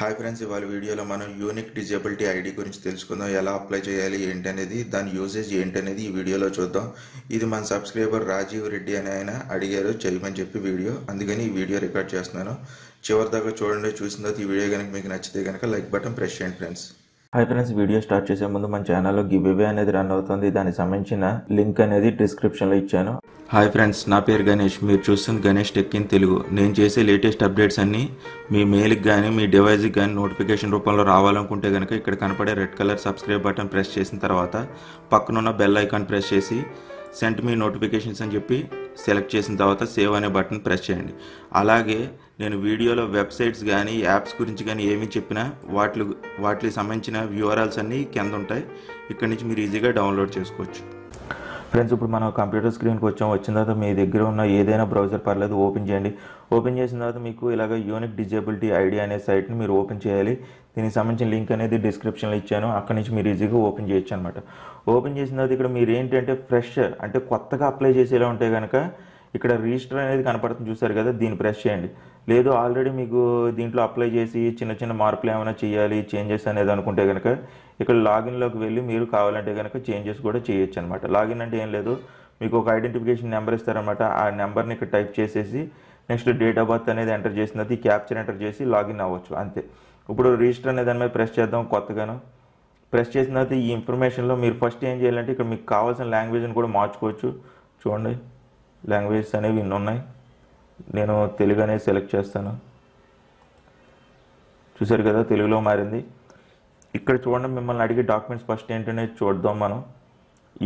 Hi friends, ఇవాళ వీడియోలో మనం యూనిక్ డిజేబిలిటీ ఐడి గురించి తెలుసుకుందాం. ఎలా అప్లై చేయాలి ఏంటనేది, దాని యూసేజ్ ఏంటనేది ఈ వీడియోలో చూద్దాం. ఇది మన సబ్స్క్రైబర్ రాజీవ్ రెడ్డి అని ఆయన అడిగారు చేయమని చెప్పి వీడియో, అందుకని ఈ వీడియో రికార్డ్ చేస్తున్నాను. చివరి దాకా చూడండి. చూసిన తర్వాత ఈ వీడియో కనుక మీకు నచ్చితే కనుక లైక్ బటన్ ప్రెస్ చేయండి. Friends hi friends, video start చేసే ముందు మన ఛానల్లో గివ్ అవే అనేది రన్ అవుతుంది. దానికి సంబంధించిన లింక్ అనేది డిస్క్రిప్షన్లో ఇచ్చాను. హాయ్ ఫ్రెండ్స్, నా పేరు గణేష్, మీరు చూస్తున్న గణేష్ టెక్ ఇన్ తెలుగు. నేను చేసే లేటెస్ట్ అప్డేట్స్ అన్నీ మీ మెయిల్కి కానీ మీ డివైస్కి కానీ నోటిఫికేషన్ రూపంలో రావాలనుకుంటే కనుక ఇక్కడ కనపడే red colour subscribe button press చేసిన తర్వాత పక్కనున్న బెల్ ఐకాన్ ప్రెస్ చేసి సెంట్ మీ నోటిఫికేషన్స్ అని చెప్పి సెలెక్ట్ చేసిన తర్వాత సేవ్ అనే బటన్ ప్రెస్ చేయండి. అలాగే నేను వీడియోలో వెబ్సైట్స్ కానీ యాప్స్ గురించి కానీ ఏమీ చెప్పినా వాటికి సంబంధించిన URLs అన్నీ కింద ఉంటాయి. ఇక్కడి నుంచి మీరు ఈజీగా డౌన్లోడ్ చేసుకోవచ్చు. ఫ్రెండ్స్, ఇప్పుడు మనం కంప్యూటర్ స్క్రీన్కి వచ్చిన తర్వాత మీ దగ్గర ఉన్న ఏదైనా బ్రౌజర్ పర్లేదు ఓపెన్ చేయండి. ఓపెన్ చేసిన తర్వాత మీకు ఇలాగ యూనిక్ డిజేబిలిటీ ఐడి అనే సైట్ని మీరు ఓపెన్ చేయాలి. దీనికి సంబంధించిన లింక్ అనేది డిస్క్రిప్షన్లో ఇచ్చాను. అక్కడి నుంచి మీరు ఈజీగా ఓపెన్ చేయొచ్చు అనమాట. ఓపెన్ చేసిన తర్వాత ఇక్కడ మీరు ఏంటంటే ఫ్రెష్ అంటే కొత్తగా అప్లై చేసేలా ఉంటే కనుక ఇక్కడ రిజిస్టర్ అనేది కనపడుతుంది, చూసారు కదా, దీన్ని ప్రెస్ చేయండి. లేదు ఆల్రెడీ మీకు దీంట్లో అప్లై చేసి చిన్న చిన్న మార్పులు ఏమైనా చేయాలి, చేంజెస్ అనేది అనుకుంటే కనుక ఇక్కడ లాగిన్లోకి వెళ్ళి మీరు కావాలంటే కనుక చేంజెస్ కూడా చేయొచ్చు అనమాట. లాగిన్ అంటే ఏం లేదు, మీకు ఒక ఐడెంటిఫికేషన్ నెంబర్ ఇస్తారనమాట. ఆ నెంబర్ని ఇక్కడ టైప్ చేసేసి నెక్స్ట్ డేట్ ఆఫ్ బర్త్ అనేది ఎంటర్ చేసిన తర్వాత ఈ క్యాప్చర్ ఎంటర్ చేసి లాగిన్ అవ్వచ్చు, అంతే. ఇప్పుడు రిజిస్టర్ అనే దాని మీద ప్రెస్ చేద్దాం. కొత్తగాను ప్రెస్ చేసిన తర్వాత ఈ ఇన్ఫర్మేషన్లో మీరు ఫస్ట్ ఏం చేయాలంటే ఇక్కడ మీకు కావాల్సిన లాంగ్వేజ్ని కూడా మార్చుకోవచ్చు. చూడండి, లాంగ్వేజెస్ అనేవి ఇన్ని ఉన్నాయి. నేను తెలుగు అనేది సెలెక్ట్ చేస్తాను. చూసారు కదా, తెలుగులో మారింది. ఇక్కడ చూడండి, మిమ్మల్ని అడిగే డాక్యుమెంట్స్ ఫస్ట్ ఏంటనే చూద్దాం. మనం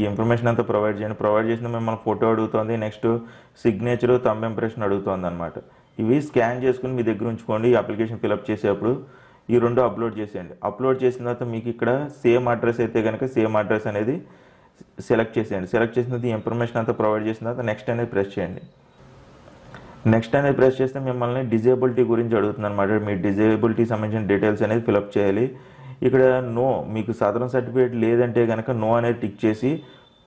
ఈ ఇన్ఫర్మేషన్ అంతా ప్రొవైడ్ చేయండి. ప్రొవైడ్ చేసిన మిమ్మల్ని ఫోటో అడుగుతుంది, నెక్స్ట్ సిగ్నేచరు, థంబ్ ఇంప్రెషన్ అడుగుతుంది అనమాట. ఇవి స్కాన్ చేసుకుని మీ దగ్గర ఉంచుకోండి. అప్లికేషన్ ఫిలప్ చేసేప్పుడు ఈ రెండు అప్లోడ్ చేసేయండి. అప్లోడ్ చేసిన తర్వాత మీకు ఇక్కడ సేమ్ అడ్రస్ అయితే కనుక సేమ్ అడ్రస్ అనేది సెలెక్ట్ చేసేయండి. సెలెక్ట్ చేసిన తర్వాత ఈ ఇన్ఫర్మేషన్ అంతా ప్రొవైడ్ చేసిన తర్వాత నెక్స్ట్ అనేది ప్రెస్ చేయండి. నెక్స్ట్ అనేది ప్రెస్ చేస్తే మిమ్మల్ని డిజేబిలిటీ గురించి అడుగుతుంది అనమాట. మీ డిజేబిలిటీ సంబంధించిన డీటెయిల్స్ అనేది ఫిలప్ చేయాలి. ఇక్కడ నో, మీకు సదరన్ సర్టిఫికేట్ లేదంటే కనుక నో అనేది టిక్ చేసి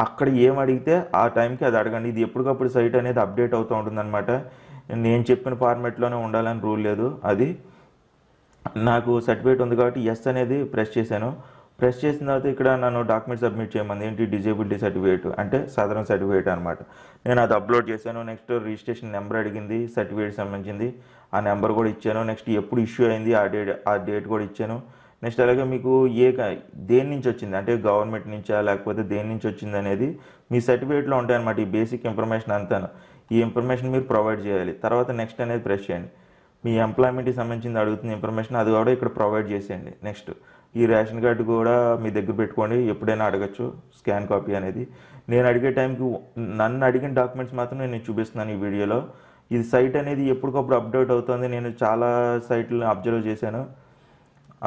అక్కడ ఏం అడిగితే ఆ టైంకి అది అడగండి. ఇది ఎప్పటికప్పుడు సైట్ అనేది అప్డేట్ అవుతూ ఉంటుందన్నమాట. నేను చెప్పిన ఫార్మాట్లోనే ఉండాలని రూల్ లేదు. అది నాకు సర్టిఫికేట్ ఉంది కాబట్టి ఎస్ అనేది ప్రెస్ చేశాను. ప్రెస్ చేసిన తర్వాత ఇక్కడ నన్ను డాక్యుమెంట్ సబ్మిట్ చేయమంది. ఏంటి? డిజేబిలిటీ సర్టిఫికేట్ అంటే సాధారణ సర్టిఫికేట్ అనమాట. నేను అది అప్లోడ్ చేశాను. నెక్స్ట్ రిజిస్ట్రేషన్ నెంబర్ అడిగింది, సర్టిఫికేట్ సంబంధించింది ఆ నెంబర్ కూడా ఇచ్చాను. నెక్స్ట్ ఎప్పుడు ఇష్యూ అయింది ఆ డేట్ కూడా ఇచ్చాను. నెక్స్ట్ అలాగే మీకు దేని నుంచి వచ్చింది అంటే గవర్నమెంట్ నుంచా లేకపోతే దేని నుంచి వచ్చింది అనేది మీ సర్టిఫికేట్లో ఉంటాయన్నమాట. ఈ బేసిక్ ఇన్ఫర్మేషన్ అంతాను. ఈ ఇన్ఫర్మేషన్ మీరు ప్రొవైడ్ చేయాలి. తర్వాత నెక్స్ట్ అనేది ప్రెస్ చేయండి. మీ ఎంప్లాయ్మెంట్కి సంబంధించింది అడుగుతున్న ఇన్ఫర్మేషన్ అది కూడా ఇక్కడ ప్రొవైడ్ చేసేయండి. నెక్స్ట్ ఈ రేషన్ కార్డు కూడా మీ దగ్గర పెట్టుకోండి, ఎప్పుడైనా అడగచ్చు. స్కాన్ కాపీ అనేది నేను అడిగే టైంకి నన్ను అడిగిన డాక్యుమెంట్స్ మాత్రం నేను చూపిస్తున్నాను ఈ వీడియోలో. ఇది సైట్ అనేది ఎప్పటికప్పుడు అప్డేట్ అవుతుంది. నేను చాలా సైట్లను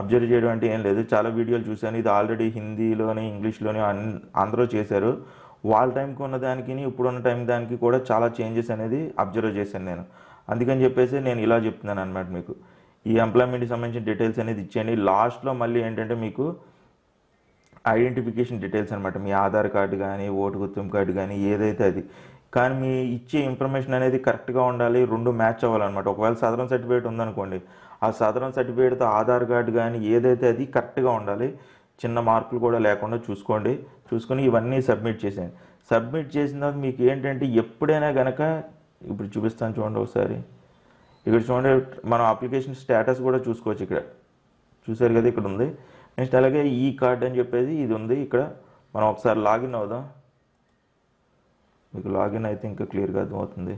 అబ్జర్వ్ చేయడం అంటే ఏం లేదు, చాలా వీడియోలు చూశాను. ఇది ఆల్రెడీ హిందీలోనే ఇంగ్లీష్లోనే అందరూ చేశారు. వాళ్ళ టైంకి ఉన్న దానికి ఇప్పుడున్న టైం దానికి కూడా చాలా చేంజెస్ అనేది అబ్జర్వ్ చేశాను నేను. అందుకని చెప్పేసి నేను ఇలా చెప్తున్నాను అనమాట. మీకు ఈ ఎంప్లాయ్మెంట్కి సంబంధించిన డీటెయిల్స్ అనేది ఇచ్చేయండి. లాస్ట్లో మళ్ళీ ఏంటంటే మీకు ఐడెంటిఫికేషన్ డీటెయిల్స్ అనమాట. మీ ఆధార్ కార్డు కానీ ఓటు గుర్తింపు కార్డు కానీ ఏదైతే అది కానీ మీ ఇచ్చే ఇన్ఫర్మేషన్ అనేది కరెక్ట్గా ఉండాలి, రెండు మ్యాచ్ అవ్వాలన్నమాట. ఒకవేళ సాధారణ సర్టిఫికేట్ ఉందనుకోండి, ఆ సాధారణ సర్టిఫికేట్తో ఆధార్ కార్డు కానీ ఏదైతే అది కరెక్ట్గా ఉండాలి, చిన్న మార్పులు కూడా లేకుండా చూసుకోండి. చూసుకొని ఇవన్నీ సబ్మిట్ చేసేయండి. సబ్మిట్ చేసిన తర్వాత మీకు ఏంటంటే ఎప్పుడైనా కనుక ఇప్పుడు చూపిస్తాను చూడండి ఒకసారి. ఇక్కడ చూడండి, మనం అప్లికేషన్ స్టేటస్ కూడా చూసుకోవచ్చు. ఇక్కడ చూసారు కదా, ఇక్కడ ఉంది. నెక్స్ట్ అలాగే ఈ కార్డ్ అని చెప్పేసి ఇది ఉంది. ఇక్కడ మనం ఒకసారి లాగిన్ అవుదాం. మీకు లాగిన్ అయితే ఇంకా క్లియర్గా అర్థమవుతుంది.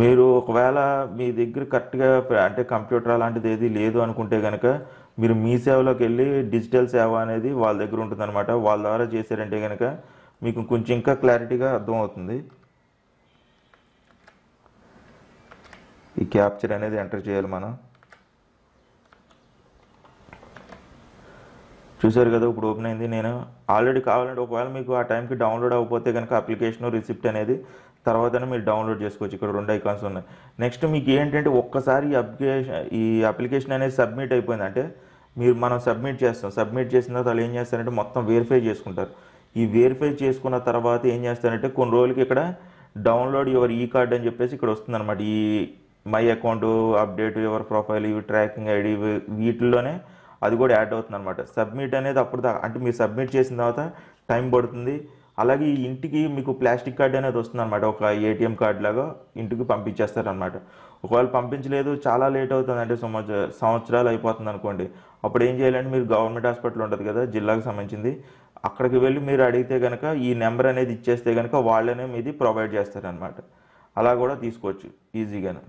మీరు ఒకవేళ మీ దగ్గర కరెక్ట్గా అంటే కంప్యూటర్ అలాంటిది ఏది లేదు అనుకుంటే కనుక మీరు మీ సేవలోకి వెళ్ళి డిజిటల్ సేవ అనేది వాళ్ళ దగ్గర ఉంటుందన్నమాట. వాళ్ళ ద్వారా చేశారంటే కనుక మీకు కొంచెం ఇంకా క్లారిటీగా అర్థమవుతుంది. ఈ క్యాప్చర్ అనేది ఎంటర్ చేయాలి మనం. చూసారు కదా, ఇప్పుడు ఓపెన్ అయింది. నేను ఆల్రెడీ కావాలంటే ఒకవేళ మీకు ఆ టైంకి డౌన్లోడ్ అవ్వకపోతే కనుక అప్లికేషన్ రిసిప్ట్ అనేది తర్వాతనే మీరు డౌన్లోడ్ చేసుకోవచ్చు. ఇక్కడ రెండు ఐకాన్స్ ఉన్నాయి. నెక్స్ట్ మీకు ఏంటంటే ఒక్కసారి ఈ అప్లికేషన్ అనేది సబ్మిట్ అయిపోయింది అంటే మీరు మనం సబ్మిట్ చేస్తాం. సబ్మిట్ చేసిన తర్వాత వాళ్ళు ఏం చేస్తారంటే మొత్తం వెరిఫై చేసుకుంటారు. ఈ వెరిఫై చేసుకున్న తర్వాత ఏం చేస్తారంటే కొన్ని రోజులకి ఇక్కడ డౌన్లోడ్ యువర్ ఈ కార్డ్ అని చెప్పేసి ఇక్కడ వస్తుందన్నమాట. ఈ my account update your profile you tracking ID వీటిల్లోనే అది కూడా యాడ్ అవుతుంది అనమాట. సబ్మిట్ అనేది అప్పుడు అంటే మీరు సబ్మిట్ చేసిన తర్వాత టైం పడుతుంది. అలాగే ఇంటికి మీకు ప్లాస్టిక్ కార్డ్ అనేది వస్తుంది అనమాట, ఒక ఏటీఎం కార్డు లాగా ఇంటికి పంపించేస్తారనమాట. ఒకవేళ పంపించలేదు చాలా లేట్ అవుతుంది అంటే సంవత్సరాలు అయిపోతుంది అనుకోండి, అప్పుడు ఏం చేయాలంటే మీరు గవర్నమెంట్ హాస్పిటల్ ఉంటుంది కదా జిల్లాకు సంబంధించింది, అక్కడికి వెళ్ళి మీరు అడిగితే కనుక ఈ నెంబర్ అనేది ఇచ్చేస్తే కనుక వాళ్ళనే మీది ప్రొవైడ్ చేస్తారనమాట. అలా కూడా తీసుకోవచ్చు ఈజీగానే.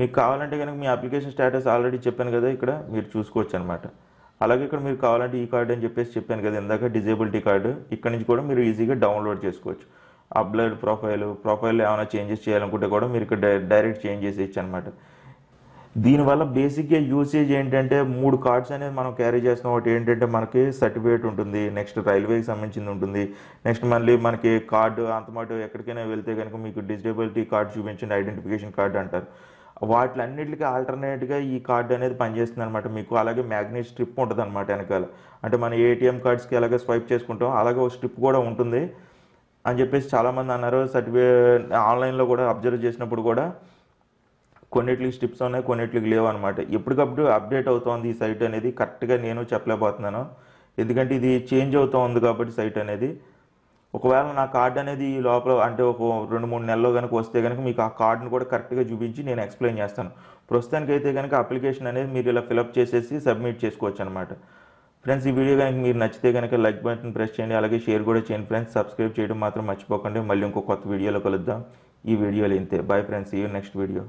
మీకు కావాలంటే కనుక మీ అప్లికేషన్ స్టేటస్ ఆల్రెడీ చెప్పాను కదా, ఇక్కడ మీరు చూసుకోవచ్చు అనమాట. అలాగే ఇక్కడ మీరు కావాలంటే ఈ కార్డు అని చెప్పేసి చెప్పాను కదా ఇందాక, డిజేబిలిటీ కార్డు, ఇక్కడ నుంచి కూడా మీరు ఈజీగా డౌన్లోడ్ చేసుకోవచ్చు. అప్లోడ్ ప్రొఫైల్లో ఏమైనా చేంజెస్ చేయాలనుకుంటే కూడా మీరు ఇక్కడ డైరెక్ట్ చేంజ్ చేసి ఇచ్చు అనమాట. దీనివల్ల బేసిక్గా యూసేజ్ ఏంటంటే 3 కార్డ్స్ అనేది మనం క్యారీ చేస్తున్నాం. ఒకటి ఏంటంటే మనకి సర్టిఫికేట్ ఉంటుంది, నెక్స్ట్ రైల్వేకి సంబంధించింది ఉంటుంది, నెక్స్ట్ మళ్ళీ మనకి కార్డు అంతమాటు ఎక్కడికైనా వెళ్తే కనుక మీకు డిజేబిలిటీ కార్డు చూపించండి, ఐడెంటిఫికేషన్ కార్డు అంటారు. వాటిలన్నిటికీ ఆల్టర్నేట్గా ఈ కార్డు అనేది పనిచేస్తుంది అనమాట మీకు. అలాగే మ్యాగ్నెట్ స్ట్రిప్ ఉంటుంది అనమాట వెనకాల, అంటే మన ఏటీఎం కార్డ్స్కి అలాగే స్వైప్ చేసుకుంటాం, అలాగే ఒక స్ట్రిప్ కూడా ఉంటుంది అని చెప్పేసి చాలామంది అన్నారు. సర్టిఫికేట్ ఆన్లైన్లో కూడా అబ్జర్వ్ చేసినప్పుడు కూడా కొన్నిటికి స్ట్రిప్స్ ఉన్నాయి కొన్నిటికి లేవు అనమాట. ఎప్పటికప్పుడు అప్డేట్ అవుతుంది ఈ సైట్ అనేది, కరెక్ట్గా నేను చెప్పలేకపోతున్నాను ఎందుకంటే ఇది చేంజ్ అవుతూ ఉంది కాబట్టి సైట్ అనేది. ఒకవేళ నా కార్డు అనేది ఈ లోపల అంటే ఒక 2-3 నెలలో కనుక వస్తే కనుక మీకు ఆ కార్డును కూడా కరెక్ట్గా చూపించి నేను ఎక్స్ప్లెయిన్ చేస్తాను. ప్రస్తుతానికి అయితే కనుక అప్లికేషన్ అనేది మీరు ఇలా ఫిలప్ చేసేసి సబ్మిట్ చేసుకోవచ్చు అనమాట. ఫ్రెండ్స్, ఈ వీడియో కనుక మీరు నచ్చితే కనుక లైక్ బటన్ ప్రెస్ చేయండి, అలాగే షేర్ కూడా చేయండి. ఫ్రెండ్స్, సబ్స్క్రైబ్ చేయడం మాత్రం మర్చిపోకండి. మళ్ళీ ఇంకో కొత్త వీడియోలో కలుద్దాం. ఈ వీడియోలో ఇంతే. బాయ్ ఫ్రెండ్స్, ఈ నెక్స్ట్ వీడియో.